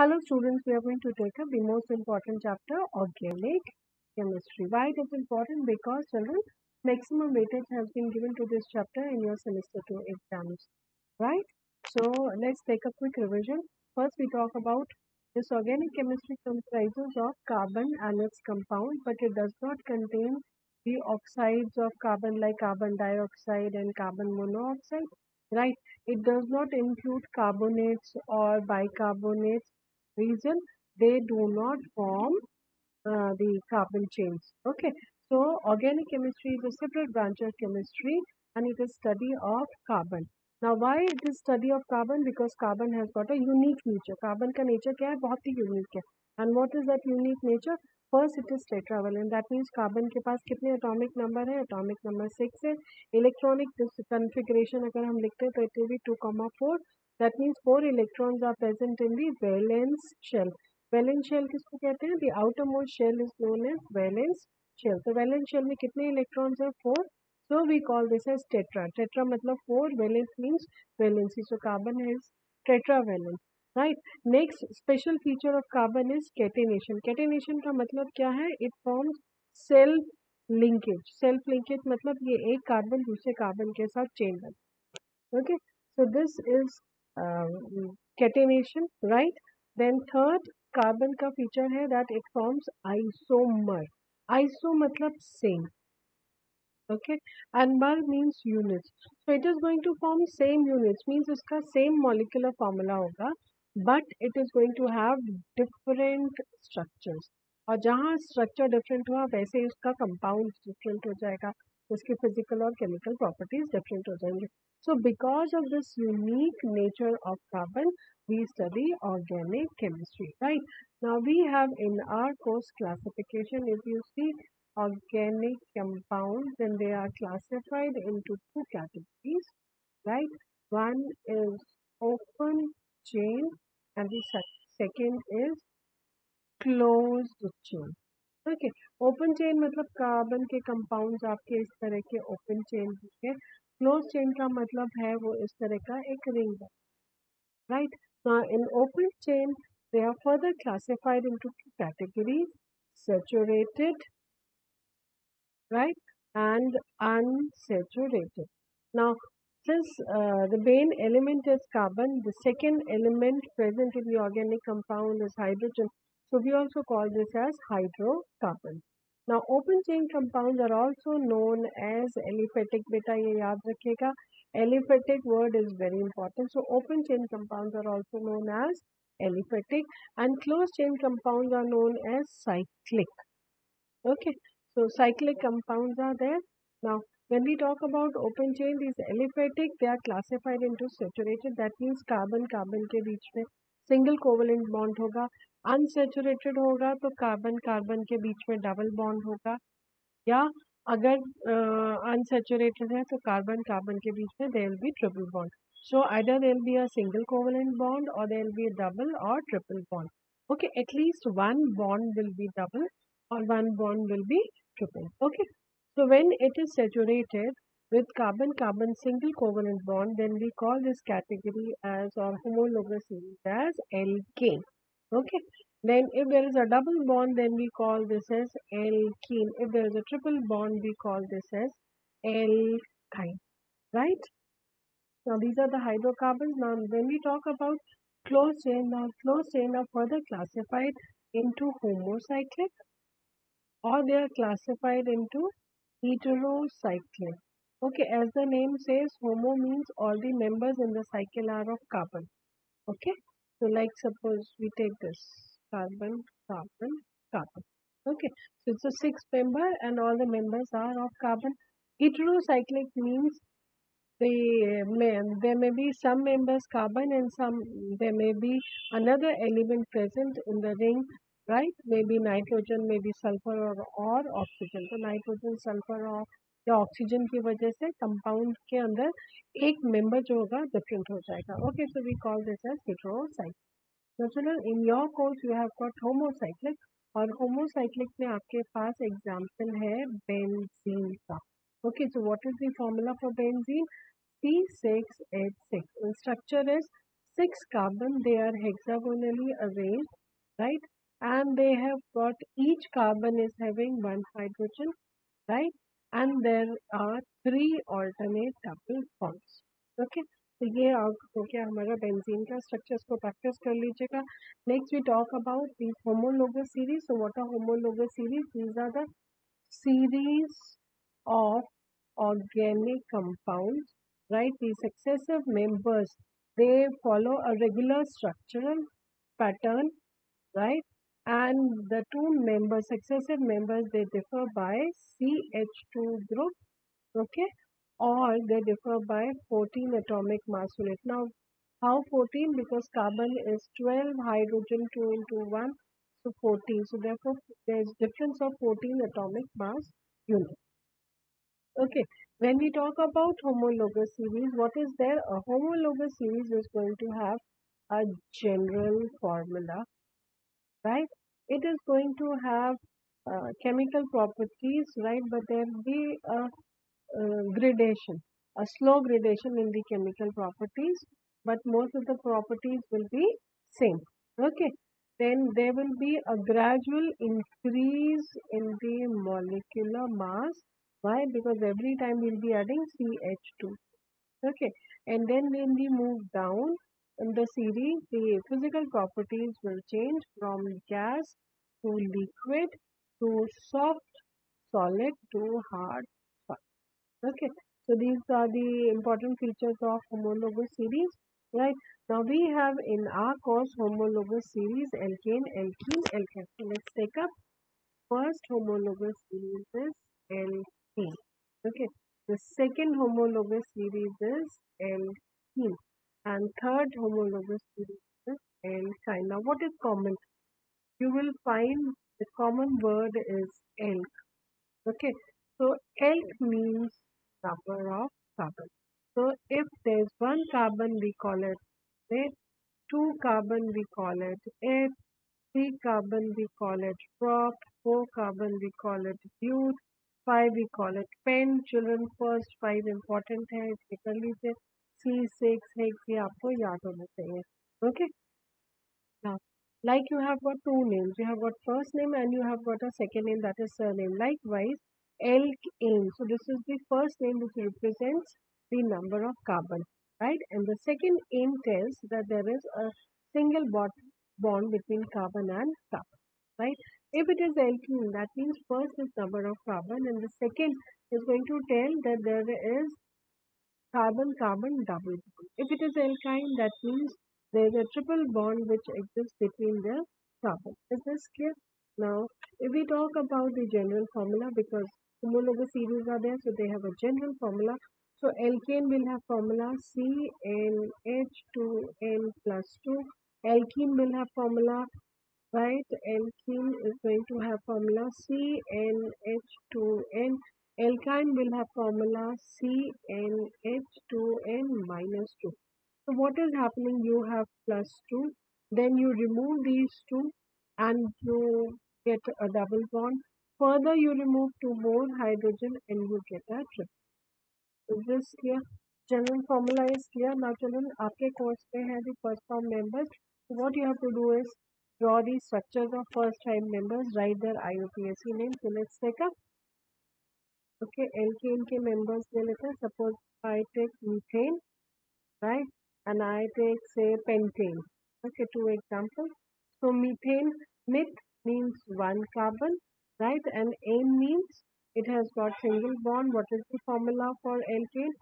Hello students, we are going to take up the most important chapter, organic chemistry. Why it is important? Because children, maximum weightage has been given to this chapter in your semester 2 exams, right? So let's take a quick revision. First we talk about this organic chemistry comprises of carbon and its compound, but it does not contain the oxides of carbon like carbon dioxide and carbon monoxide, right? It does not include carbonates or bicarbonates. Reason, they do not form the carbon chains. Okay, so organic chemistry is a separate branch of chemistry and it is study of carbon. Now why it is study of carbon? Because carbon has got a unique nature. Carbon ka nature kya hai? Bahut hi unique hai. And what is that unique nature? First, it is tetravalent. That means carbon के पास कितने atomic number है? Atomic number 6 है. Electronic configuration अगर हम लिखते हैं तो it will be 2,4. That means 4 electrons are present in the valence shell. Valence shell किसको कहते हैं? The outermost shell is known as valence shell. So valence shell में कितने electrons हैं? 4. So we call this as tetra. Tetra मतलब 4. Valence means valency. So carbon is tetravalent. Right. Next special feature of carbon is catenation. Catenation का मतलब क्या है? It forms self linkage. Self linkage मतलब ये एक कार्बन दूसरे कार्बन के साथ चेन बन. Okay. So this is catenation, right? Then third carbon का feature है that it forms isomer. Iso मतलब same. Okay, and mer means units. So it is going to form same units. Means इसका same molecular formula होगा. But it is going to have different structures. और जहाँ structure different हुआ वैसे उसका compound different हो जाएगा, उसकी physical और chemical properties different हो जाएंगे. So because of this unique nature of carbon, we study organic chemistry, right? Now we have in our course classification, if you see organic compounds, then they are classified into two categories, right? One is open chain and the second is closed chain. Okay, open chain मतलब carbon के compounds आपके इस तरह के open chain होंगे. Closed chain का मतलब है वो इस तरह का एक ring है, right? Now in open chain they are further classified into two categories: saturated, right, and unsaturated. Now since the main element is carbon, the second element present in the organic compound is hydrogen. So we also call this as hydrocarbons. Now open chain compounds are also known as aliphatic. Beta, ye yaad rakhega. Aliphatic word is very important. So open chain compounds are also known as aliphatic, and closed chain compounds are known as cyclic. Okay. So cyclic compounds are there. Now when we talk about open chain, these aliphatic, they are classified into saturated. That means carbon के बीच में single covalent bond होगा. Unsaturated होगा तो carbon के बीच में double bond होगा, या अगर unsaturated है तो carbon के बीच में there will be triple bond. So either there will be a single covalent bond or there will be a double or triple bond. Okay, at least one bond will be double or one bond will be triple. Okay, so when it is saturated with carbon single covalent bond, then we call this category as, or homologous series as, alkane. Okay, then if there is a double bond, then we call this as alkene. If there is a triple bond, we call this as alkyne, right? Now these are the hydrocarbons. Now when we talk about closed chain, now closed chain are further classified into homocyclic, or they are classified into heterocyclic. Okay, as the name says, homo means all the members in the cycle are of carbon. Okay, so like suppose we take this carbon. Okay, so it's a 6 member and all the members are of carbon. Heterocyclic means there may be some members carbon and some, there may be another element present in the ring, right? Maybe nitrogen, maybe sulfur or oxygen. So nitrogen, sulfur or the oxygen की वजह से compound के अंदर एक member जो होगा different हो जाएगा. Okay, so we call this as heterocyclic. Now, children, in your course you have got homocyclic, और homocyclic में आपके पास example है benzene का. Okay, so what is the formula for benzene? C6H6. And structure is 6 carbon, they are hexagonally arranged, right? And they have got, each carbon is having one hydrogen, right? And there are 3 alternate double bonds. Okay. So ये out हो गया हमारा benzene का structures को practice कर लीजिएगा. Next we talk about the homologous series. So what are homologous series? These are the series of organic compounds, right? The successive members, they follow a regular structural pattern, right? And the two members, successive members, they differ by CH2 group, okay? Or they differ by 14 atomic mass unit. Now, how 14? Because carbon is 12, hydrogen 2 into 1, so 14. So, therefore, there is difference of 14 atomic mass unit. Okay, when we talk about homologous series, what is there? A homologous series is going to have a general formula, right? It is going to have chemical properties, right? But there will be a gradation, a slow gradation in the chemical properties, but most of the properties will be same. Okay, then there will be a gradual increase in the molecular mass. Why? Because every time we'll be adding CH2. Okay, and then when we move down in the series, the physical properties will change from gas to liquid to soft, solid to hard. Okay, so these are the important features of homologous series, right? Now we have in our course homologous series, alkane, alkene, alkyne. So let's take up first homologous series is alkane. Okay, the second homologous series is alkene, and third homologous series is alkyne. Now what is common? You will find the common word is alk. Okay, so alk means number of carbon. So if there is 1 carbon, we call it 8, 2 carbon, we call it 8, 3 carbon, we call it prop, 4 carbon, we call it youth, 5, we call it pen. Children first 5 important है, इसके कर लीजिए C6H6 ये आपको याद होना चाहिए. Okay. Now, like you have got 2 names, you have got first name and you have got a second name, that is surname. Likewise, alkane. So this is the first name which represents the number of carbon, right? And the second name tells that there is a single bond between carbon and carbon, right? If it is alkene, that means first is number of carbon and the second is going to tell that there is carbon-carbon double bond. If it is alkyne, that means there is a triple bond which exists between the carbon. Is this clear? Now, if we talk about the general formula, because homologous series are there, so they have a general formula. So alkane will have formula CnH2n+2. Alkene will have formula, right? Alkene is going to have formula CnH2n. Alkyne will have formula CnH2n-2. So what is happening? You have +2, then you remove these 2 and you get a double bond. Further, you remove 2 more hydrogen and you get a triple. Is this clear? General formula is clear. Now, children, aapke course mein hai the first form members. So what you have to do is draw the structures of first time members, write their IUPAC name. So let's take up. Okay, alkane ke members le lete. Suppose I take methane, right? And I take, say, pentane. Okay, 2 examples. So methane, meth means 1 carbon, right? And n means it has got single bond. What is the formula for alkane?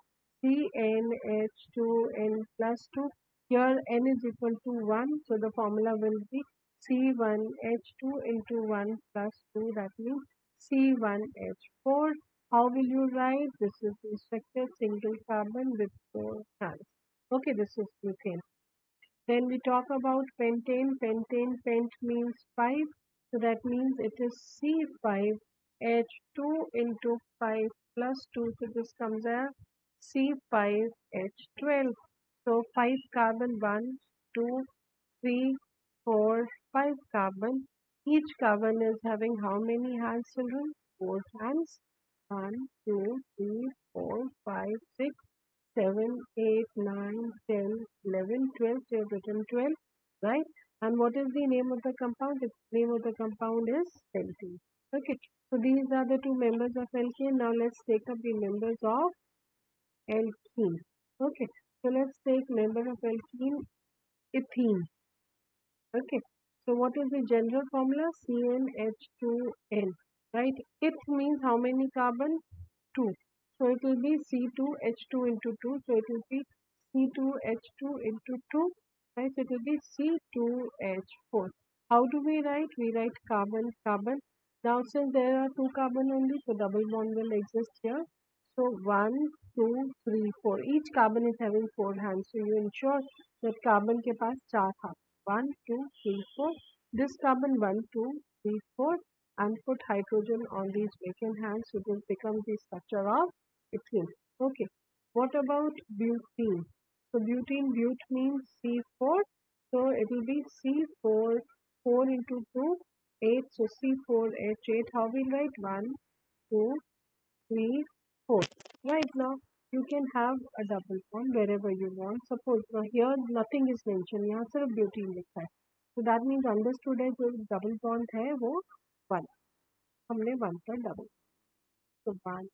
CnH2n+2. Here n is equal to 1. So the formula will be C1H2 into 1 plus 2. That means C1H4. How will you write? This is the structure, single carbon with 4 trans. Okay, this is methane. Then we talk about pentane. Pentane, pent means 5. So that means it is C5H2 into 5 plus 2. So this comes as C5H12. So 5 carbon, 1, 2, 3, 4, 5 carbon. Each carbon is having how many hands, children? 4 hands. 1, 2, 3, 4, 5, 6, 7, 8, 9, 10, 11, 12. So, you have written 12, right? And what is the name of the compound? The name of the compound is alkene. Okay. So, these are the two members of alkene. Now, let's take up the members of alkene. Okay. So, let's take member of alkene, ethene. Okay. So, what is the general formula? CnH2n. Right? It means how many carbon? 2. So, it will be C2H2 into 2. So, it will be C2H2 into 2. Right? So, it will be C2H4. How do we write? We write carbon, carbon. Now, since there are 2 carbon only, so double bond will exist here. So, 1, 2, 3, 4. Each carbon is having 4 hands. So, you ensure that carbon ke paas 4 hands. 1, 2, 3, 4. This carbon 1, 2, 3, 4. And put hydrogen on these vacant hands. So, it will become the structure of ethene. Okay. What about butene? So, butene, but means C4. So, it will be C4, 4 into 2, 8. So, C4H8. How we write? 1, 2, 3, 4. Right now, you can have a double bond wherever you want. Suppose, now here nothing is mentioned. Here, sir, butene likha hai. So, that means understood as double bond hai, wo 1. हमने 1 पर double. So 1,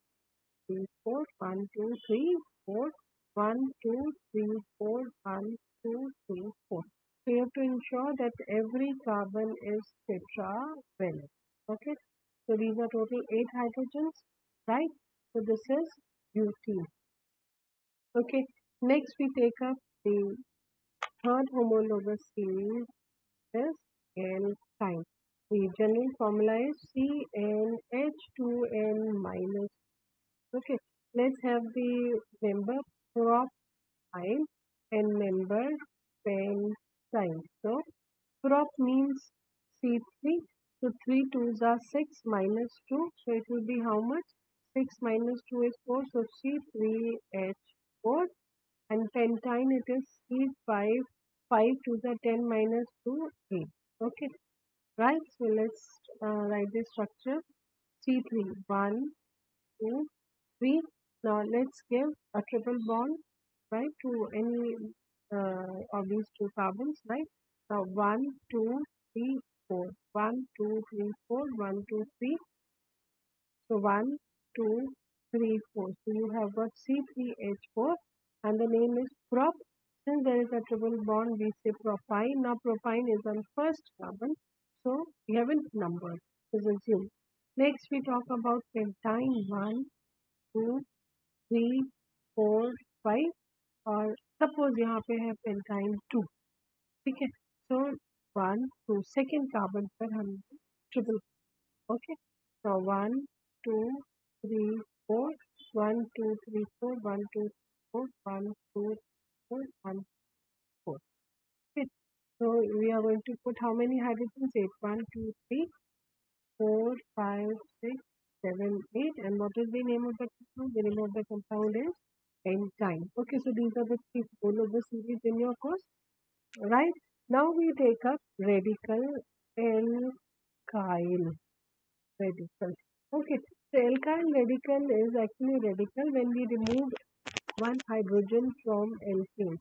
3, 4, 1, 2, 3, 4, 1, 2, 3, 4, 1, 2, 3, 4. So you have to ensure that every carbon is tetravalent. Okay. So these are total 8 hydrogens. Right. So this is butene. Okay. Next we take up the third homologous series, is alkyne. The general formula is CnH2n-. Okay, let's have the member propyne and member pentine. So, prop means C3. So, 3 2s are 6 minus 2. So, it will be how much? 6 minus 2 is 4. So, C3H4. And pentine it is C5. 5 2s are 10 minus 2, 8. Okay. Right, so let's write this structure. C3, 1, 2, 3. Now let's give a triple bond, right, to any of these 2 carbons, right. Now 1, 2, 3, 4. 1, 2, 3, 4. 1, 2, 3. So 1, 2, 3, 4. So you have got C3H4 and the name is prop. Since there is a triple bond, we say propyne. Now propyne is on first carbon. So, we haven't numbered, is assumed. Next, we talk about pentine. 1, 2, 3, 4, 5. Or suppose you have pentine 2. Okay. So, 1, 2, second carbon per triple. Okay. So, 1, 2, 3, 4, 1, 2, 3, 4, 1, 2, 4, 1, 2, 4, 1, 2, 4. Okay. So, we are going to put how many hydrogens? 8, 1, 2, 3, 4, 5, 6, 7, 8. And what is the name of the compound? The name of the compound is pentine. Okay, so these are the 3 homologous series in your course. Right. Now, we take up radical alkyl. Radical. Okay, so alkyl radical is actually radical when we remove one hydrogen from alkene.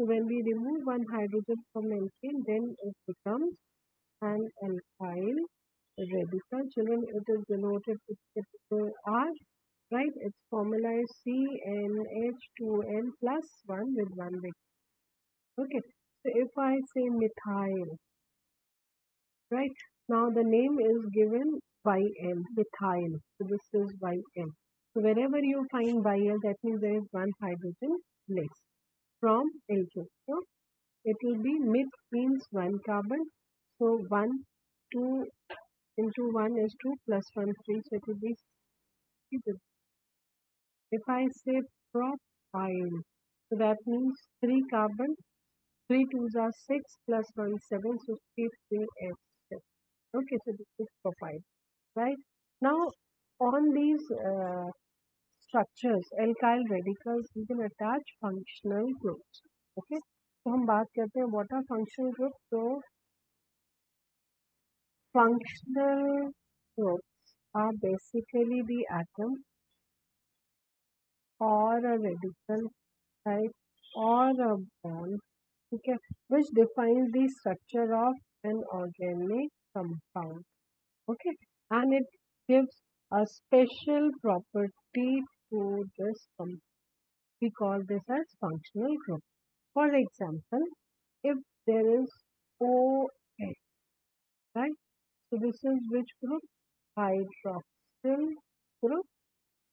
So, when we remove one hydrogen from alkene, then it becomes an alkyl radical. Children, it is denoted with capital R, right? Its formula is CnH2n plus 1 with 1 big. Okay, so if I say methyl, right? Now, the name is given Yn, methyl. So, this is Yn. So, wherever you find Yn, that means there is one hydrogen less from alkene. So, it will be mid means 1 carbon. So, 1, 2 into 1 is 2 plus 1, 3. So, it will be 3. If I say propyne, so that means 3 carbon, 3 2s are 6 plus 1, 7. So, 3H6. Okay, so this is propyne. Right? Now, on these structures, alkyl radicals, we can attach functional groups. Okay. So, हम बात करते हैं what are functional groups? So, functional groups are basically the atom or a radical type or a bond, okay, which defines the structure of an organic compound, okay, and it gives a special property to this compound. We call this as functional group. For example, if there is OH, right? So this is which group? Hydroxyl group.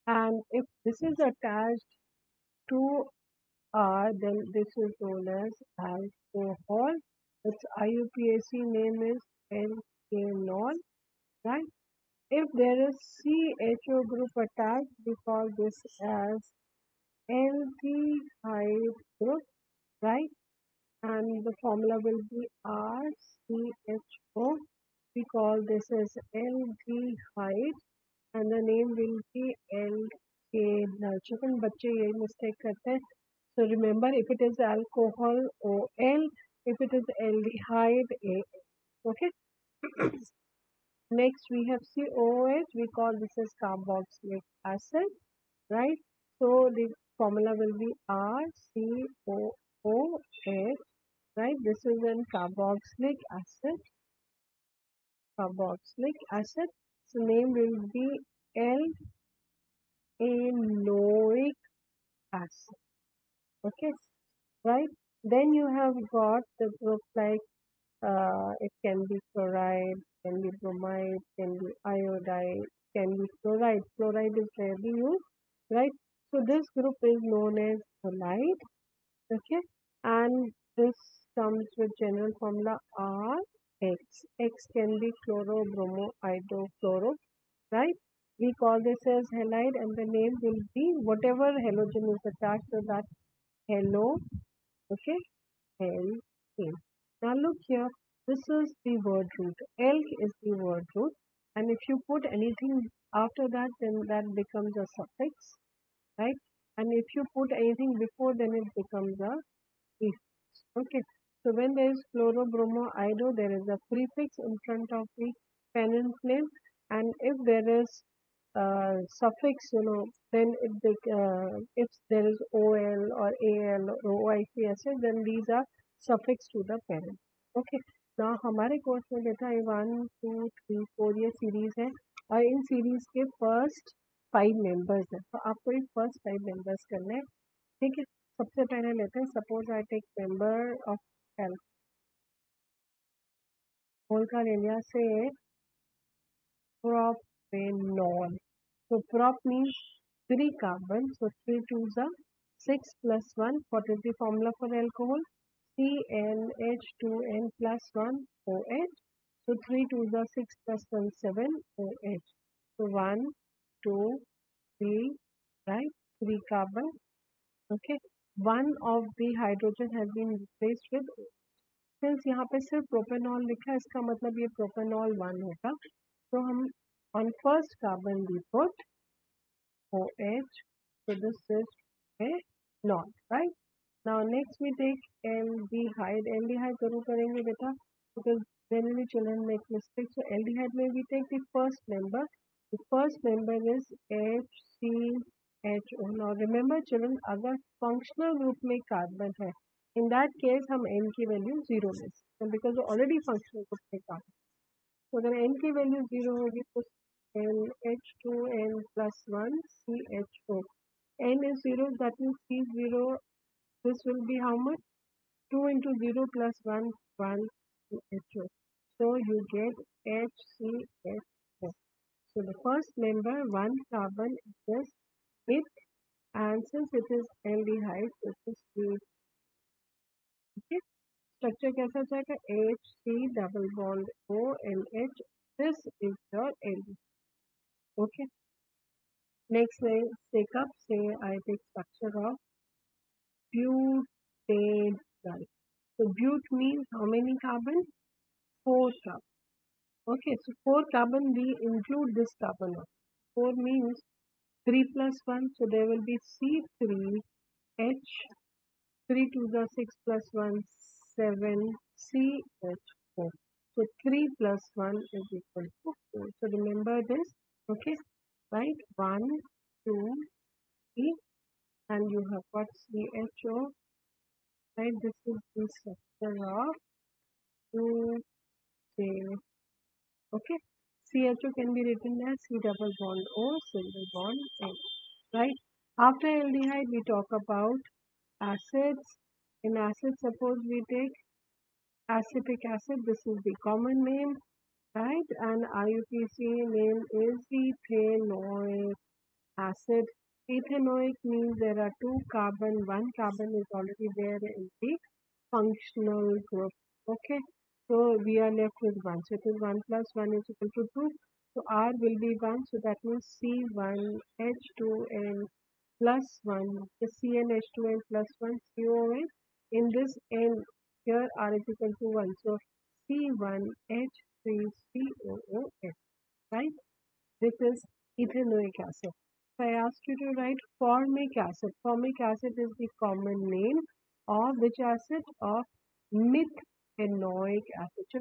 And if this is attached to R, then this is known as alcohol. Its IUPAC name is NK0, right? If there is CHO group attached, we call this as aldehyde group, right? And the formula will be RCHO. We call this as aldehyde, and the name will be LK0. Children, बच्चे ये mistake करते हैं. So remember, if it is alcohol, OL. If it is aldehyde, AL. Okay. Next we have COOH. We call this as carboxylic acid, right? So the formula will be RCOOH, right? This is a carboxylic acid. Carboxylic acid. So name will be L-anoic acid. Okay, right? Then you have got the group like it can be chloride, can be bromide, can be iodide, can be fluoride. Fluoride is rarely used, right? So this group is known as halide. Okay, and this comes with general formula RX. X can be chloro, bromo, ido, fluoro, right? We call this as halide, and the name will be whatever halogen is attached to that halo. Okay, L-K. Now look here, this is the word root. Elk is the word root, and if you put anything after that, then that becomes a suffix, right? And if you put anything before, then it becomes a prefix. Okay, so when there is fluoro, bromo, ido, there is a prefix in front of the pennant name, and if there is suffix, you know, then if there is OL or AL or OIC acid, then these are suffix to the parent. Okay. Now, हमारे course में देखा है 1, 2, 3, 4 ये series है और इन series के first 5 members हैं. तो आपको इन first 5 members करने हैं. ठीक है. सबसे पहले लेते हैं. Suppose I take member of alkyl area से prop Propanol. So prop means 3 carbons. So 3 2s are 6 plus 1. What is the formula for alcohol? CnH2n plus 1 OH. So 3 2s are 6 plus 1 7 OH. So 1 2 3, right? 3 carbons. Okay. One of the hydrogen has been replaced with OH. Since यहाँ पे सिर्फ propanol लिखा है, इसका मतलब ये propanol 1 होगा. So हम on first carbon we put OH, so this is propanol, right? Now next we take aldehyde. Aldehyde जरूर करेंगे बेटा, because generally children make mistakes. So aldehyde में we take the first member. The first member is HCHO. Now remember children, अगर functional group में carbon है, in that case हम N की value 0 में, because already functional group में carbon. So then N की value 0 होगी तो NH2N plus 1 CHO. N is 0, that means C0. This will be how much? 2 into 0 plus 1, 1 CHO. So you get HCHO. So the first member, 1 carbon is it, and since it is aldehyde, it is C. Okay. Structure कैसा जाएगा? H C double bond O N H. This is your L. Okay. Next, let's take up. Say I take structure of butane. So bute means how many carbon? 4 carbon. Okay. So 4 carbon. We include this carbon. 4 means 3 plus 1. So there will be C3H. 3 2s are 6 plus 1. 7 CH4. So 3 plus 1 is equal to 4. So remember this, okay? Right? 1, 2, 3, and you have got CHO, right? This is the structure of CHO. Okay, CHO can be written as C double bond O, single bond O, right? After aldehyde, we talk about acids. In acids, suppose we take acetic acid, this is the common name, right? And IUPAC name is ethanoic acid. Ethanoic means there are two carbon, one carbon is already there in the functional group. Okay, so we are left with 1. So it is 1 plus 1 is equal to 2. So R will be 1. So that means C1H2N plus 1. The CnH2n plus 1 COOH. In this N, here R is equal to 1. So C1H3COOH. Right? This is ethanoic acid. So I ask you to write formic acid. Formic acid is the common name of which acid? Of methanoic acid. So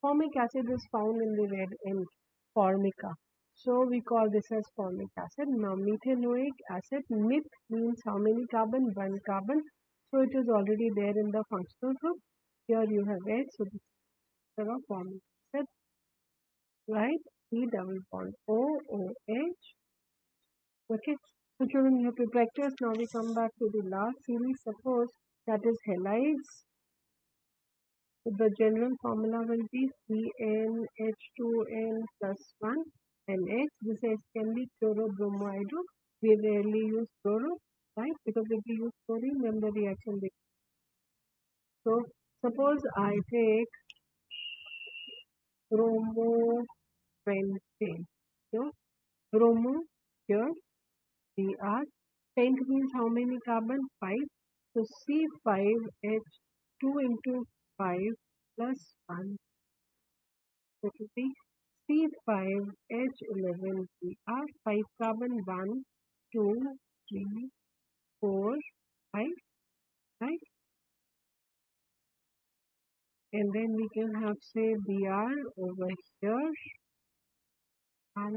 formic acid is found in the red N, formica. So we call this as formic acid. Now methanoic acid, meth means how many carbon? 1 carbon. So it is already there in the functional group. Here you have H, so this is the formic acid. Right? C double bond O, OH. Okay. So children, you have to practice. Now we come back to the last series. Suppose that is halides. So the general formula will be CnH2n plus 1. NH, this H can be chlorobromido. We rarely use chloro, right? Because if we use chlorine, then the reaction becomes. So, suppose I take bromopentane. So, bromo here, Br. Pent means how many carbon? 5. So, C5H 2 into 5 plus 1. That will be C5H11Br, 5 carbon, 1, 2, 3, 4, 5, right? And then we can have, say, Br over here, and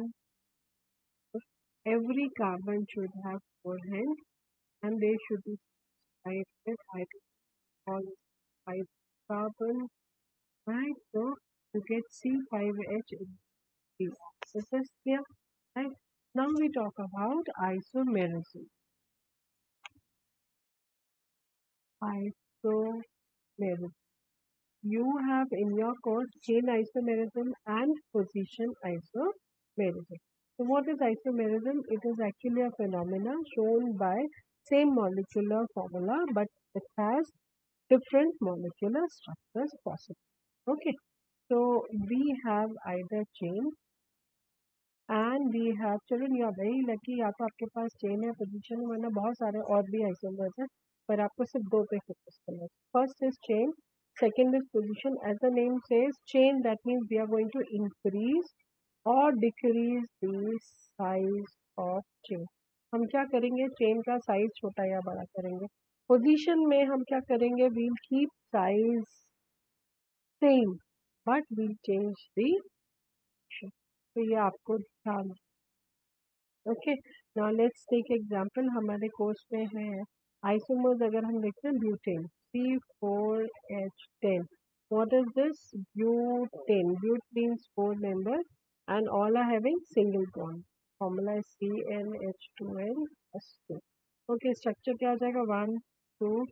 every carbon should have 4 hands, and they should be right with hydrogen, all 5 carbon, right? So, you get C5H3. This is here, right? Now we talk about isomerism. Isomerism. You have in your course chain isomerism and position isomerism. So what is isomerism? It is actually a phenomena shown by same molecular formula, but it has different molecular structures possible. Okay. So, we have either chain and we have, children, you are very lucky, या तो आपके पास chain है, position वरना बहुत सारे और भी isomers हैं, पर आपको सिर्फ 2 पे focus करना है. First is chain, second is position. As the name says, chain, that means we are going to increase or decrease the size of chain. हम क्या करेंगे? Chain का size छोटा या बड़ा करेंगे. Position में हम क्या करेंगे? We will keep size same. But we change the shape. So ये आपको ध्यान. Okay. Now let's take example. हमारे course में है isomers. अगर हम देखते हैं butane, C4H10. What is this? Butane. Butane means 4 members and all are having single bond. Formula is CnH2n+2. Okay. Structure क्या आ जाएगा? 1, 2,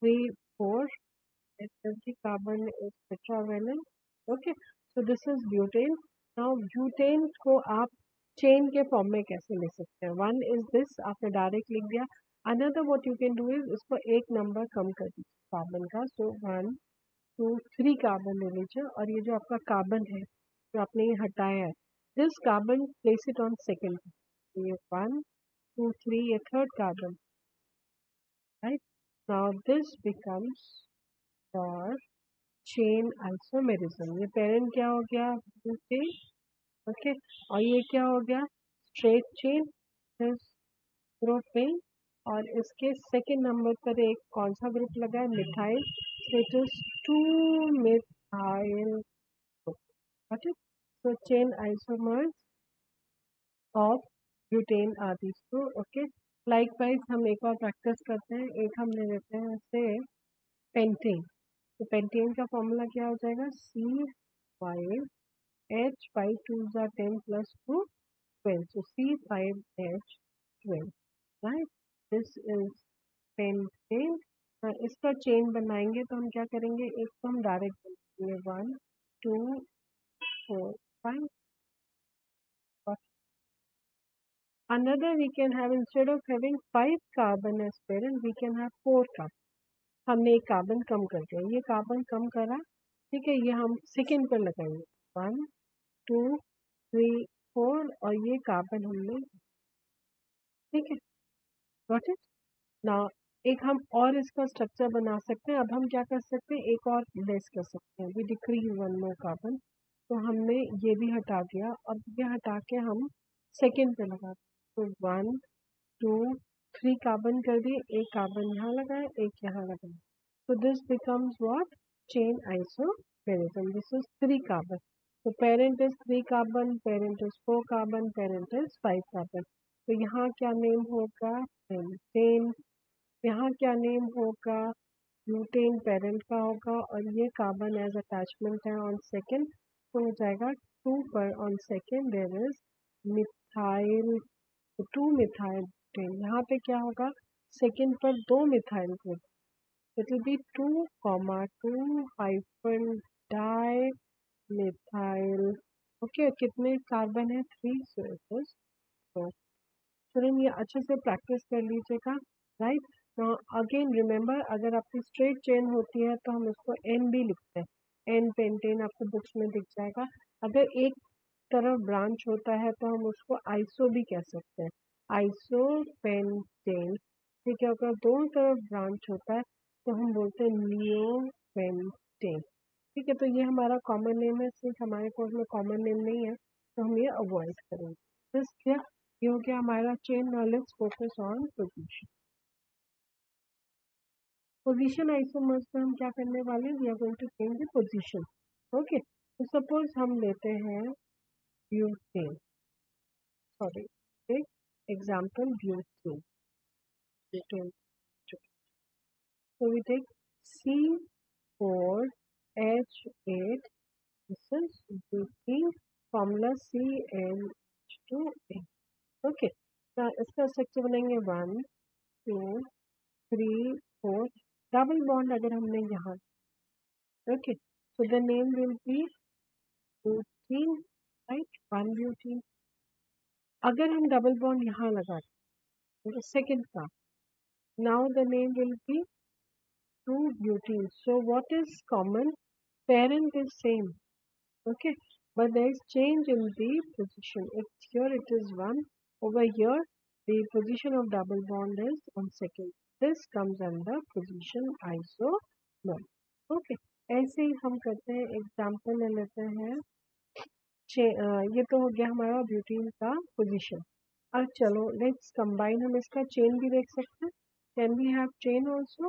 3, 4. Every carbon is tetravalent. Okay, so this is butane. Now butane को आप chain के form में कैसे ले सकते हैं? One is this, आपने direct लिख दिया. Another what you can do is इसको एक number कम कर दीजिए carbon का. So 1, 2, 3 carbon ले लीजिए और ये जो आपका carbon है जो आपने ये हटाया है, this carbon place it on second. ये 1, 2, 3 ये third carbon, right? Now this becomes your chain isomerism. ये parent क्या हो गया? Butane. Okay. और ये क्या हो गया? Straight chain. This propane. और इसके second number पर एक कौन सा group लगा है? Methyl. So it is 2-methyl. Okay. So chain isomers of butane are these two. Okay. Likewise हम एक और प्रैक्टिस करते हैं, एक हम ले लेते हैं ऐसे पेंटेन। तो पेंटेन का फॉर्मूला क्या हो जाएगा, C5H5 2s are 10 plus 2 12, so C5H12, right? This is pentane। इसका चेन बनाएंगे तो हम क्या करेंगे, एक तो हम डायरेक्ट बनाएंगे 1 2 4 5, another we can have, instead of having 5 carbon as parent we can have 4 carbon। हमने एक कार्बन कम कर दिया, ये कार्बन कम करा, ठीक है, ये हम सेकेंड पर लगाएंगे 1 2 3 4 और ये कार्बन हमने, ठीक है, गॉट इट। नाउ एक हम और इसका स्ट्रक्चर बना सकते हैं। अब हम क्या कर सकते हैं, एक और लेस कर सकते हैं, वी डिक्रीज 1 मोर कार्बन। तो हमने ये भी हटा दिया, अब ये हटा के हम सेकेंड पर लगा, तो 1 2 3 कार्बन कर दिए, एक कार्बन यहाँ लगाया, एक यहाँ लगाया, तो this becomes what, chain isomerism. This is 3 carbon, तो parent is 3 carbon, parent is 4 carbon, parent is 5 carbon. तो यहाँ क्या नेम होगा, पेंटेन। यहाँ क्या नेम होगा, ब्यूटेन पेरेंट का होगा, और ये कार्बन एज अटैचमेंट है ऑन सेकेंड, तो हो जाएगा 2 पर on second there is methyl, 2 methyl. यहाँ पे क्या होगा, सेकेंड पर 2 methyl group, it will be 2 2 di methyl. Okay, कितने कार्बन है, 3, सो इट इज 4। चलिए ये अच्छे से प्रैक्टिस कर लीजिएगा, राइट। नाउ अगेन रिमेंबर, अगर आपकी स्ट्रेट चेन होती है तो हम इसको एन भी लिखते हैं, एन पेंटेन आपको बुक्स में दिख जाएगा। अगर एक तरफ ब्रांच होता है तो हम उसको आइसो भी कह सकते हैं, आइसोपेंटेन। ठीक है, अगर दोनों तरफ ब्रांच होता है तो हम बोलते हैं नियोपेंटेन। ठीक है, तो ये हमारा कॉमन नेम है, सिर्फ हमारे कोर्स में कॉमन नेम नहीं है, तो हम ये अवॉइड करेंगे। ये हो गया हमारा chain knowledge, focus on position. Position isomers में हम क्या करने वाले हैं, we are going to change the position. Okay, तो सपोज हम लेते हैं butane, sorry example butane, so we take C4H8, this is butane, formula CH2H। okay, now इसका स्ट्रक्चर बनाएंगे 1 2 3 4, डबल बॉन्ड अगर हमने यहाँ, okay, so the name will be butene, right, 1 butene। अगर हम डबल बॉन्ड यहाँ लगा दें सेकेंड का, now the name will be 2 butene. So what is common, parent is same, okay, but there is change in the position. It's here it is 1, over here the position of double bond is on second, this comes under position isomer. Okay, ऐसे ही हम करते हैं, example ले लेते हैं। ये तो हो गया हमारा ब्यूटीन का पोजीशन। अब चलो लेट्स कंबाइन, हम इसका चेन भी देख सकते हैं, can we have chain also.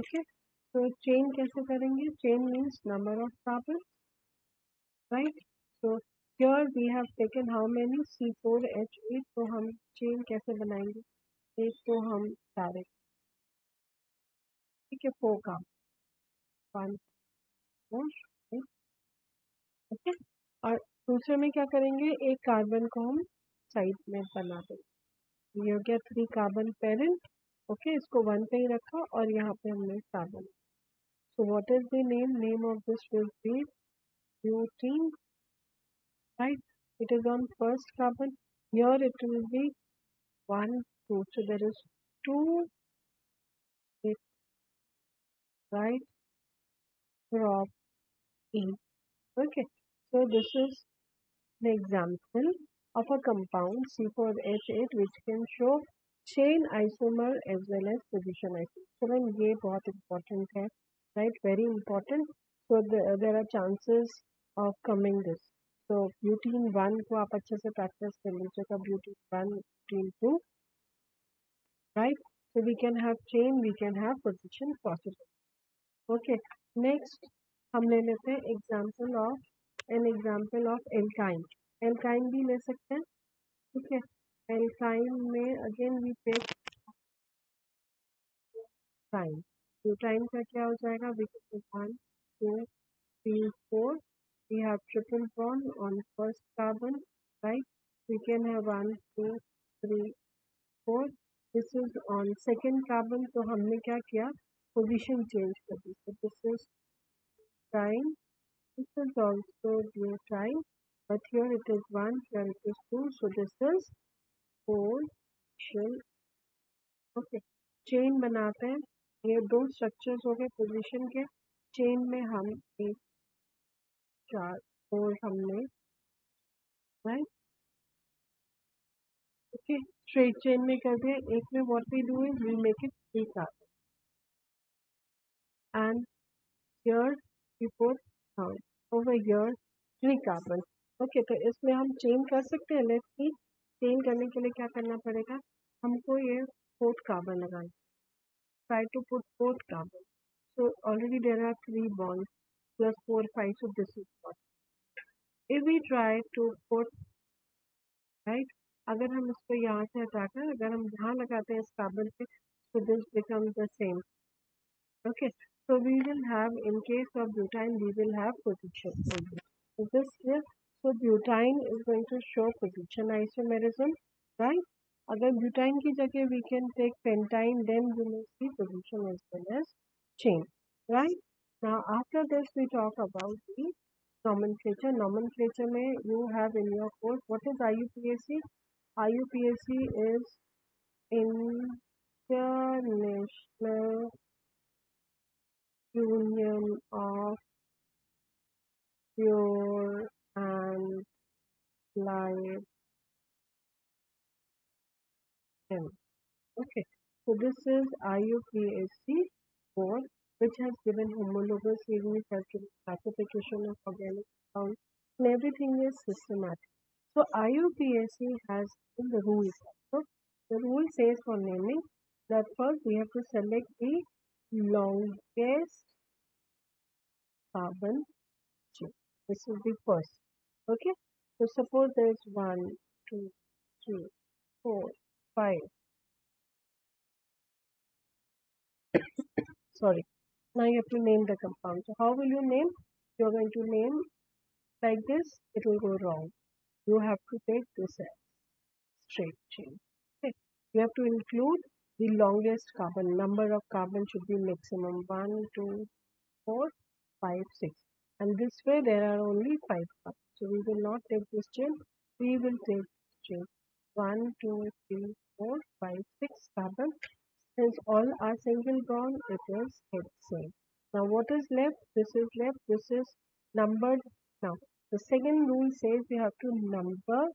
Okay, तो चेन कैसे करेंगे, chain means number of carbon, right. So here we have taken how many, C4H8, तो हम चेन कैसे बनाएंगे, एक तो हम डायरेक्ट, ठीक है, 4 का 1 4 8, ओके, और दूसरे में क्या करेंगे, एक कार्बन को हम साइड में बना देंगे। ये हो गया 3 कार्बन पेरेंट, ओके, इसको 1 पे ही रखा और यहाँ पे हमने carbon. So what is the name, name of this will be butene, right, it is on first carbon, here it will be 1 2, so there is 2, right, propene। Okay, so this is an example of a compound C4H8 which can show chain isomer as well as position isomer। So then ये बहुत important है, right, very important। So there are chances of coming this। So butene 1 को आप अच्छे से practice कर लीजिएगा, butene 1 butene 2, right, so we can have chain, we can have position possible। Okay, next हम ले लेते हैं example of an example of alkyne, alkyne भी ले सकते हैं, ठीक है। alkyne में again we take butane. Butane का क्या हो जाएगा? Which is 1, 2, 3, 4. We have triple bond on first carbon, right? We can have 1, 2, 3, 4. This is on second carbon. तो हमने क्या किया? Position change कर दी. So this is butane. This is also butane, but here it is 1, here it is 2. So this is 4 shell. Okay, chain बनाते हैं. ये दो structures हो गए पोजीशन के. चेन में हम एक 4 हमने, right? Okay, straight chain में कर दिया. एक में what we do is we make it 3 carbon, and here we put over here 3 carbon. Okay, तो इसमें हम चेन कर सकते हैं. लेट्स सी, चेन करने के लिए क्या करना पड़ेगा हमको? ये 4th carbon लगाना. Try to put 4th carbon. So already there are 3 bonds plus 4, 5. So this is 4. If we try to put, right, अगर हम इसको यहाँ से हटाकर अगर हम यहाँ लगाते हैं इस carbon पे, so this becomes the same. Okay, so we will have, in case of butane, we will have position. So this here, so butane is going to show position isomerism, right? अगर butane की जगह we can take pentane, then we will see position as well as chain, right? Now after this we talk about the nomenclature. Nomenclature में you have in your course. What is IUPAC? IUPAC is International Union of Pure and Light Chem. Okay, so this is IUPAC board, which has given homologous unique classification of organic compounds, and everything is systematic. So IUPAC has the rules. So the rule says for naming that first we have to select the longest carbon chain. This is the first. Okay, so suppose there is 1, 2, 3, 4, 5. Sorry, now you have to name the compound. So how will you name? You are going to name like this. It will go wrong. You have to take this as straight chain. Okay, you have to include the longest carbon. Number of carbon should be maximum 1, 2, 4, 5, 6, and this way there are only 5 carbons. So we will not take this chain. We will take this chain 1, 2, 3, 4, 5, 6 carbon. Since all are single bond, it is HCl. Now what is left? This is left. This is numbered. Now the second rule says we have to number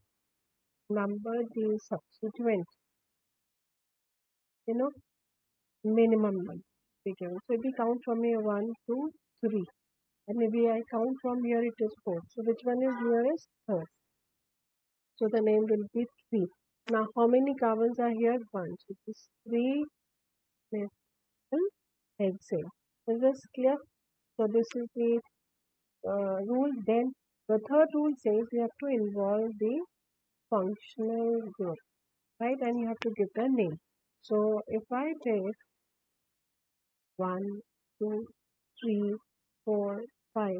the substituent. You know, minimum one. So if we count from here 1, 2, 3, and maybe I count from here, it is 4. So which one is nearest? 3rd. So the name will be 3. Now how many carbons are here? 1. So it is 3 hexane. Is this clear? So this is the rule. Then the 3rd rule says you have to involve the functional group, right? And you have to give the name. So if I take 1, 2, 3, 4, 5,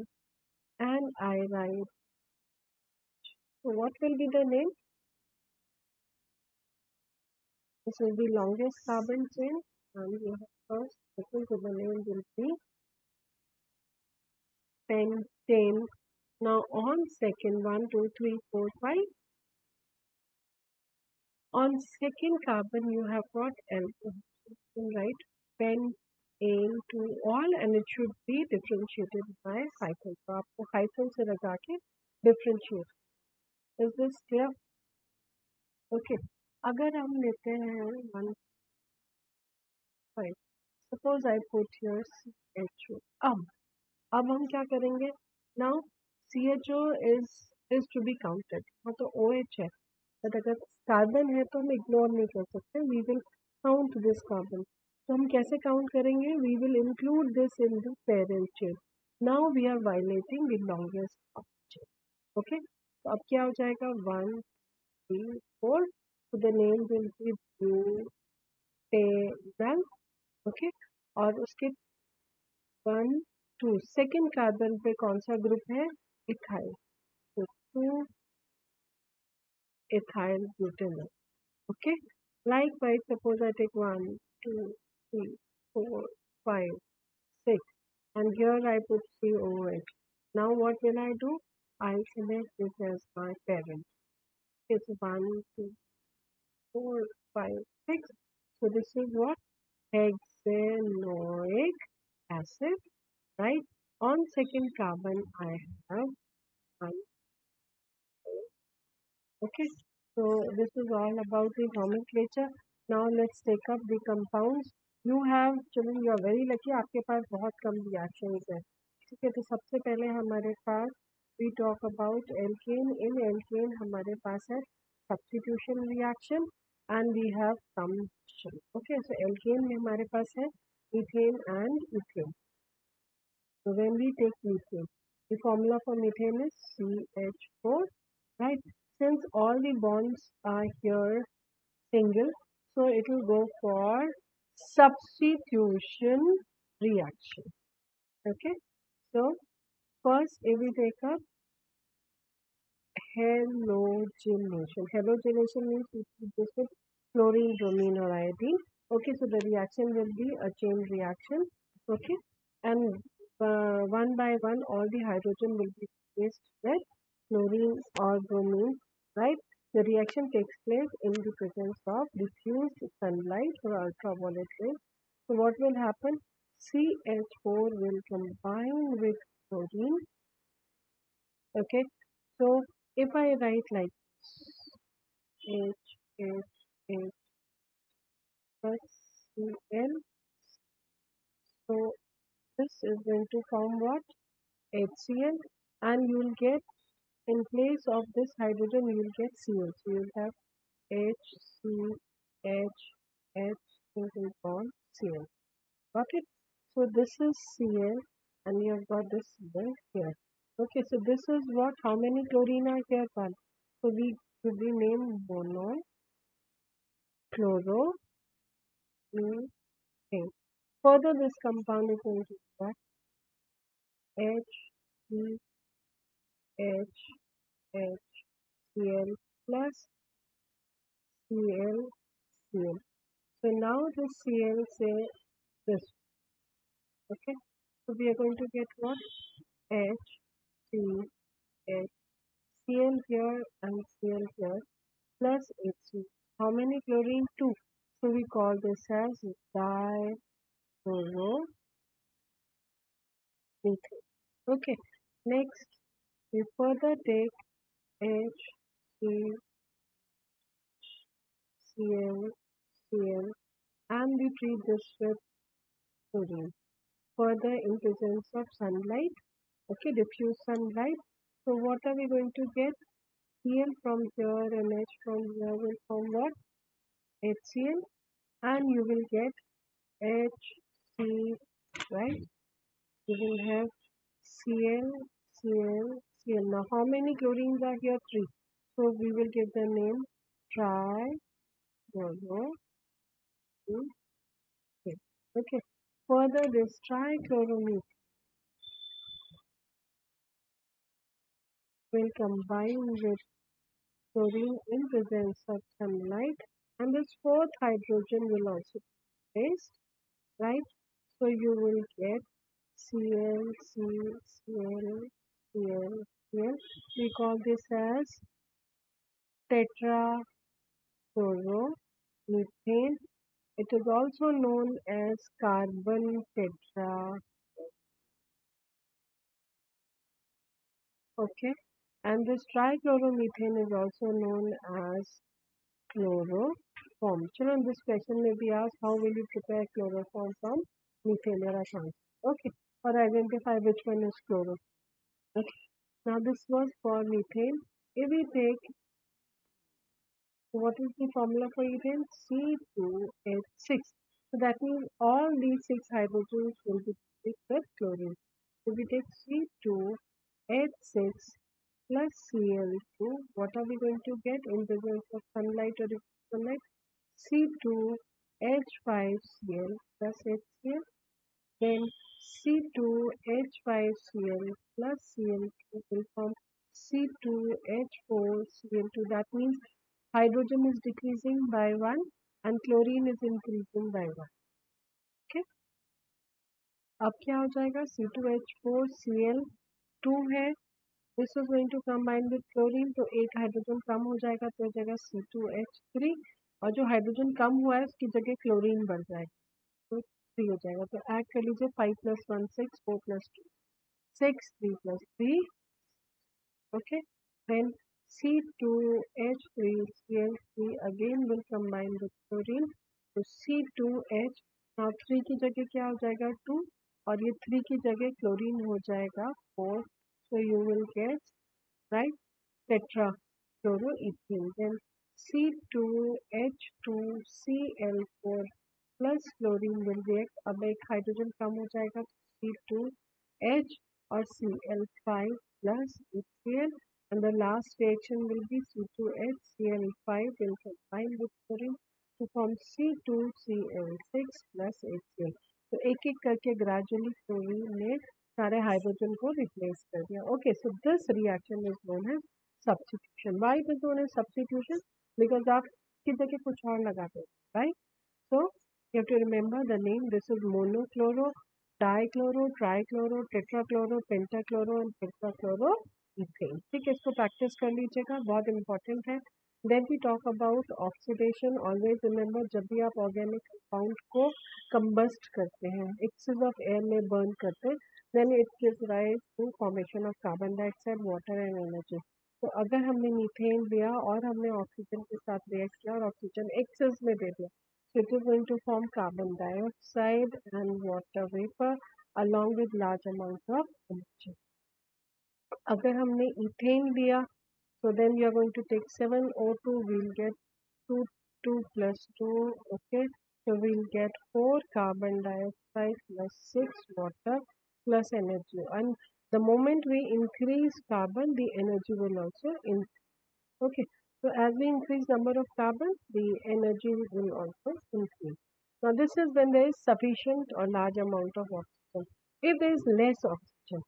and I write, so what will be the name? This is the longest carbon chain, and you have first, second, so the name will be pentane. Now on second, 1, 2, 3, 4, 5. On second carbon, you have got alcohol. You can write pentane to all, and it should be differentiated by hyphen. So, आपको hyphen से लगा के differentiate. Is this clear? Okay. अगर हम लेते हैं 1, 5. Suppose I put here CHO. अब हम क्या करेंगे? Now CHO is to be counted. हाँ तो OH है. बट अगर कार्बन है तो हम इग्नोर नहीं कर सकते. We will count this carbon. तो हम कैसे काउंट करेंगे? We will include this in the parent chain. Now we are violating the longest chain. Okay, तो अब क्या हो जाएगा? 1, 3, 4, So the name will be butanal, okay. और उसके 1, 2 सेकेंड कार्बन पे कौन सा ग्रुप है? इथाइल, तो 2 ethyl butanol, okay. Likewise, suppose I take 1, 2, 3, 4, 5, 6, and here I put COOH. Now what will I do? I'll select this as my parent. It's 1, 2, 4, 5, 6. So this is what? Hexanoic acid, right? On second carbon I have 1. Okay, so this is all about the nomenclature. Now let's take up the compounds. You have, children, you are very lucky. आपके पास बहुत कम reactions हैं. ठीक है, तो सबसे पहले हमारे पास we talk about alkane. In alkane हमारे पास है substitution reaction and we have combustion. Okay, so alkane में हमारे पास है ethane and ethane. So when we take methane, the formula for methane is CH4, right? Since all the bonds are here single, so it will go for substitution reaction. Okay, so first if we take up halogenation. Halogenation means just with chlorine, bromine or iodine. Okay, so the reaction will be a chain reaction. Okay, and one by one all the hydrogen will be replaced with chlorine or bromine, right? The reaction takes place in the presence of diffused sunlight or ultraviolet rays. So what will happen? CH4 will combine with chlorine. Okay, so if I write like CH plus Cl, so this is going to form what? HCl, and you will get, in place of this hydrogen, you will get CH. You will have HCHCl. Got it? So this is Cl and you have got this here. Okay, so this is what? How many chlorine are here? 1. So we should be named mono, chloro, ethane. Further, this compound is going to be what? HCl plus ClCl. So now the Cl say this. Okay, so we are going to get what? HCl here and Cl here plus HCl. How many chlorine? 2. So we call this as dichloroethane. Okay, next we further take HCl and we treat this with chlorine. Further, in presence of sunlight, okay, diffuse sunlight. So what are we going to get? Cl from here and H from here will form what? HCl, and you will get HCl, right? You will have Cl. Now how many chlorines are here? 3. So we will give the name trichloroethane. Okay. Further, this trichloromethane will combine with chlorine in presence of sunlight, and this 4th hydrogen will also be placed, right? So you will get Cl. We call this as tetrachloromethane. It is also known as carbon tetra. Okay, and this trichloromethane is also known as chloroform. Children, this question may be asked, how will you prepare chloroform from methane? There are chances. Okay. Or identify which one is chloro. Okay. Now this was for methane. If we take, what is the formula for ethane? C2H6. So that means all these 6 hydrogens will be with chlorine. So we take C2H6 plus Cl equal, what are we going to get in presence of sunlight or sunlight? C2H5Cl plus HCl, then C2H5Cl plus Cl will form C2H4Cl2. That means hydrogen is decreasing by 1 and chlorine is increasing by 1. Okay. Ab kya ho jayega? C2H4Cl2 hai. This is going to combine with chlorine, so ek hydrogen kam ho jayega, to jagah C2H3, aur jo hydrogen kam hua hai uski jagah chlorine badh jayega, so 3 ho jayega. To add kar lijiye, 5 + 1 6, 4 + 2 6, 3 + 3. Okay, then C2H3Cl3 again will combine with chlorine, so C2H, now 3 ki jagah kya ho jayega? 2, aur ye 3 ki jagah chlorine ho jayega 4. So you will get, right, tetrachloroethene. Then C2H2Cl4 plus chlorine will react. Ab ek hydrogen kam ho jayega, C2H or Cl5 plus HCl, and the last reaction will be C2HCl5 will combine with chlorine to form C2Cl6 plus HCl. So ek ek karke gradually chlorine ne सारे hydrogen को replace कर दिया. Okay, so this reaction is known as substitution. Why it is known as substitution? Because आप की जगह कुछ और लगाते हैं, right? So you have to remember the name. This is monochloro, dichloro, trichloro, tetrachloro, pentachloro and hexachloroethane. ठीक है, इसको प्रैक्टिस कर लीजिएगा, बहुत इंपॉर्टेंट है. Then we talk about oxidation. Always remember, जब भी आप ऑर्गेनिक कंपाउंड को कम्बस्ट करते हैं, एक्सेस ऑफ एयर में बर्न करते हैं, then it gives rise to formation of carbon dioxide, water and energy. तो अगर हमने मीथेन लिया और हमने ऑक्सीजन के साथ रिएक्ट किया और ऑक्सीजन एक्सेस में दे दिया, so it is going to form carbon dioxide and water vapor along with large amounts of energy. अगर हमने इथेन लिया, so then you are going to take 7O2, we'll get 2 + 2, okay, so we'll get 4 carbon dioxide plus 6 water plus energy, and the moment we increase carbon, the energy will also increase. Okay, so as we increase number of carbon, the energy will also increase. Now this is when there is sufficient or large amount of oxygen. If there is less oxygen,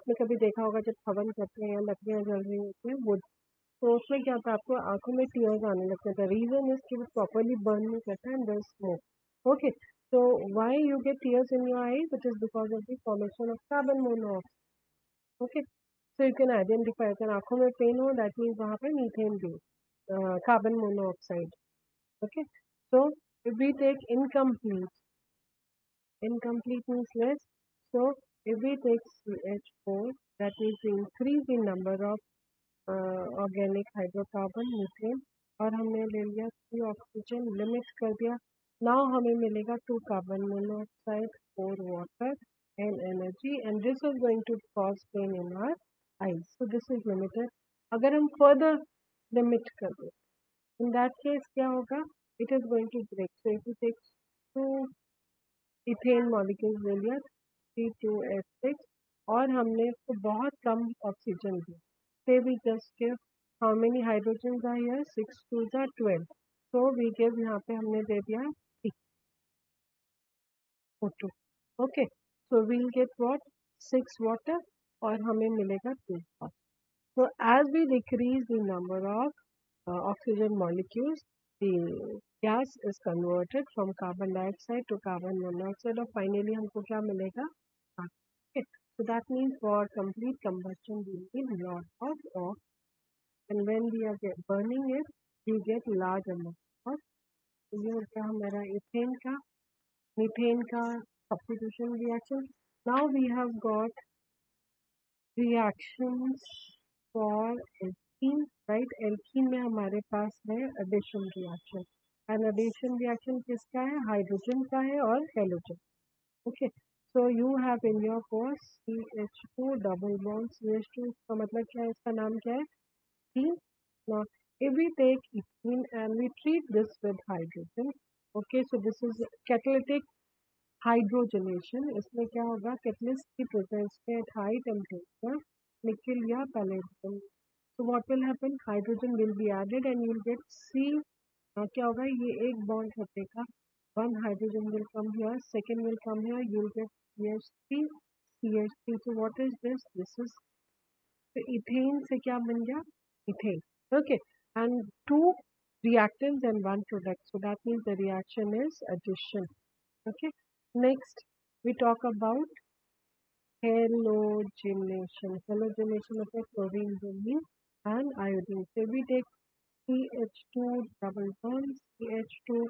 आपने कभी देखा होगा जब हवन करते हैं, लकड़ियाँ जल रही होती हैं, wood, तो उसमें क्या होता है, आपको आँखों में tears आने लगते हैं. The reason is कि वो properly burn नहीं करता है, and there is smoke. Okay. So why you get tears in your eyes? It is because of the formation of carbon monoxide. Okay, so you can identify. अगर आँखों में pain हो, that means वहाँ पे methane भी, carbon monoxide. Okay, so if we take incomplete, incomplete means less. So if we take CH4, that means we increase the number of organic hydrocarbon methane, और हमने ले लिया C oxygen, limit कर दिया. Now हमें मिलेगा 2 carbon monoxide, 4 water and energy, and this is going to cause pain in our eyes. So this is limited. अगर हम further limit कर दें, in that case क्या होगा? It is going to break. So if you take 2 ethane molecules ले लिया, C2H6, और हमने इसको बहुत कम oxygen the. Say we just give how many hydrogens are here? 6 × 2 = 12. So we give, यहाँ पे हमने दे दिया O2. Okay, so we'll get what? 6 water और हमें मिलेगा 2. So as we decrease the number of oxygen molecules, the gas is converted from carbon dioxide to carbon monoxide और finally हमको क्या मिलेगा? Okay, so that means for complete combustion we need lot of oxygen, and when we are burning it, we get large amount of. ये होता है हमारा ethane का, methane का substitution reaction. Now we have got reactions for alkene, right? Alkene में हमारे पास है addition reaction, and addition reaction किसका है? हाइड्रोजन का है और halogen. Okay, so you have in your course CH2 double bond CH2, इसका मतलब क्या है? इसका नाम क्या है? तीन. If we take ethene and we treat this with hydrogen, okay, so this is catalytic hydrogenation. इसमें क्या होगा? Catalyst की presence में at high temperature निकल या palladium So what will happen? Hydrogen will be added and you will get C. Now क्या होगा? ये एक bond हटेगा. One hydrogen will come here, second will come here. You will get CH3, CH3. So what is this? This is so ethane से क्या बन गया? Ethane. Okay. And two reactants and one product. So that means the reaction is addition. Okay. Next, we talk about halogenation. Halogenation of chlorine, bromine, and iodine. So we take CH2 double bond, CH2.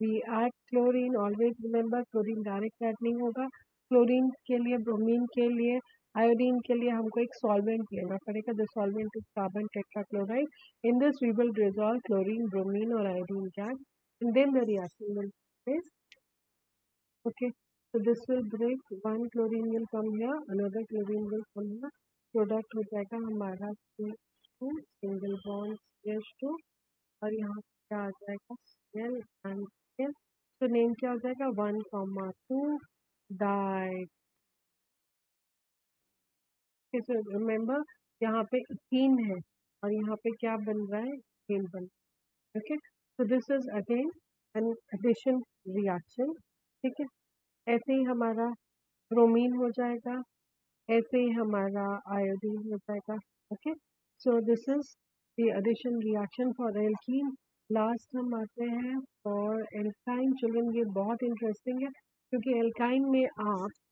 We add chlorine. Always remember chlorine direct add नहीं होगा. Chlorine के लिए, bromine के लिए, iodine के लिए हमको एक solvent लेना पड़ेगा. The solvent is carbon tetrachloride. In this we will dissolve chlorine, bromine or iodine gas, and then the reaction will take place. Okay, so this will break. One chlorine will come here, another chlorine will come here. Product हो जाएगा हमारा CH2 single bond CH2 और यहाँ क्या आ जाएगा Cl and Cl. तो name क्या हो जाएगा 1,2 di. So remember यहाँ पे ethene है और यहाँ पे क्या बन रहा है ethane बन रहा है. Okay, so this is again an addition reaction. ठीक है, ऐसे ही हमारा ब्रोमीन हो जाएगा, ऐसे ही हमारा आयोडीन हो जाएगा. Okay, so this is the addition reaction for alkene. Last हम आते हैं फॉर एल्काइन. चिल्ड्रन ये बहुत इंटरेस्टिंग है क्योंकि एल्काइन में आप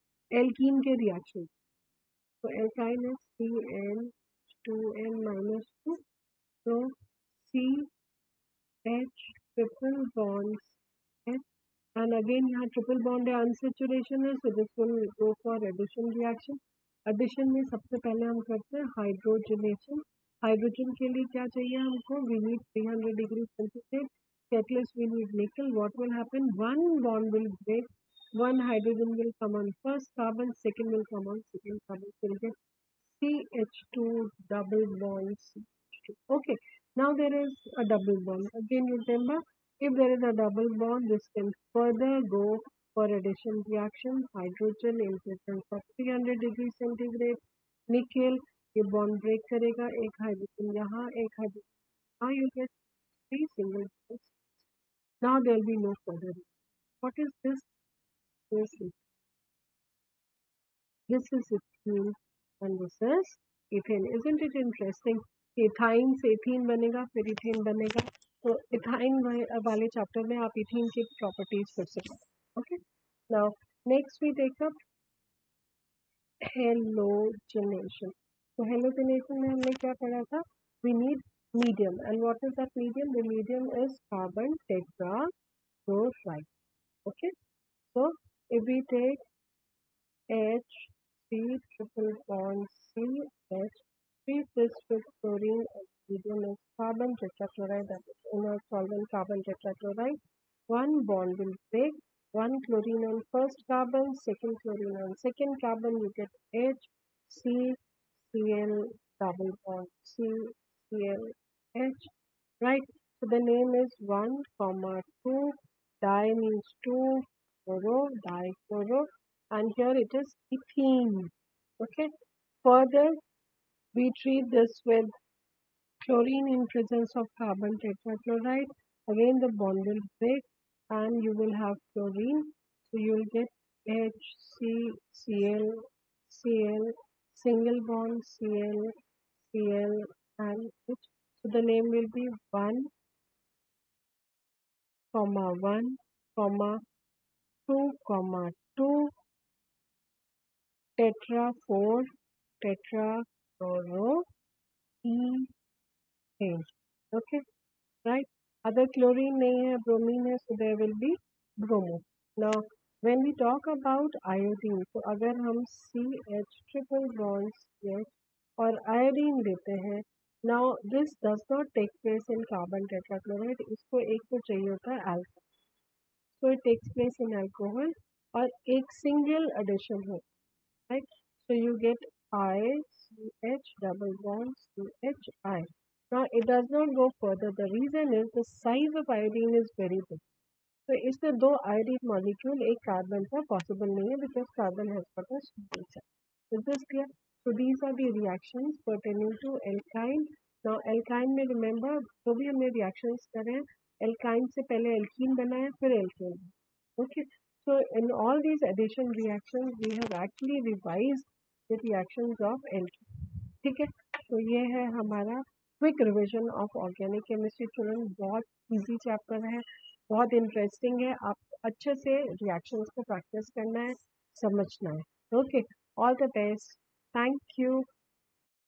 एल्कीन के रिएक्शन, तो एल्काइन है CN2N-2, तो CH ट्रिपल बॉन्ड है. And again यहाँ triple bond है, unsaturation है, so this will go for addition reaction. Addition में सबसे पहले हम करते हैं hydrogenation. Hydrogen के लिए क्या चाहिए हमको? We need 300 degree centigrade. Catalyst we need nickel. What will happen? One bond will break. One hydrogen will come on first carbon, second will come on second carbon. So we get CH2 double bonds. Okay. Now there is a double bond. Again remember. If there is a double bond, this can further go for addition reaction. Hydrogen in presence of 300 degree centigrade, nickel ये bond break करेगा, एक hydrogen यहाँ, एक hydrogen. Now you get three single bonds. Now there will be no further. What is this? This is ethene and this is ethane. Isn't it interesting? Ethyne से ethene बनेगा, फिर ethane बनेगा. तो ethyne वाले chapter में आप ethene की properties कर सकते हैं. Okay, now next we take up halogenation. तो हेलोजनेशन में हमने क्या पढ़ा था? We need medium, and what is that medium? The medium is carbon tetrachloride. Okay, so if we take HC triple bond CH, treat this with chlorine as medium as carbon tetrachloride, that is inert solvent carbon tetrachloride. One bond will break, one chlorine on first carbon, second chlorine on second carbon. You get HCl double bond CCLH, right? So the name is 1,2 di means 2 chloro, dichloro, and here it is ethene. Okay, further we treat this with chlorine in presence of carbon tetrachloride. Again the bond will break and you will have chlorine. So you will get HCl, Cl, single bond Cl, Cl and H. So the name will be 1,1,2,2 tetra 4 tetra chloroethane. Okay, right? Other chlorine nahi hai, bromine hai, so there will be bromo. Now when we talk about iodine, so agar hum CH triple bond CH aur iodine dete hain, now this does not take place in carbon tetrachloride. Isko ek to chahiye hota hai alcohol, so it takes place in alcohol aur ek single addition ho, right? So you get ICH double bond CHI. Now it does not go further. The reason is the size of iodine is very big. So इसमें दो iodine molecule एक carbon पर possible नहीं है because carbon has got a small size. Is this clear? So these are the reactions pertaining to alkyne now alkyne में remember जो भी हमने रिएक्शंस करें एल्काइन से पहले एल्कीन बना है फिर alkane okay so in all these addition reactions we have actually revised the reactions of alkene ठीक है तो ये है हमारा quick revision of organic chemistry student बहुत ईजी चैप्टर है बहुत इंटरेस्टिंग है आप अच्छे से रिएक्शंस को प्रैक्टिस करना है समझना है okay all the best thank you.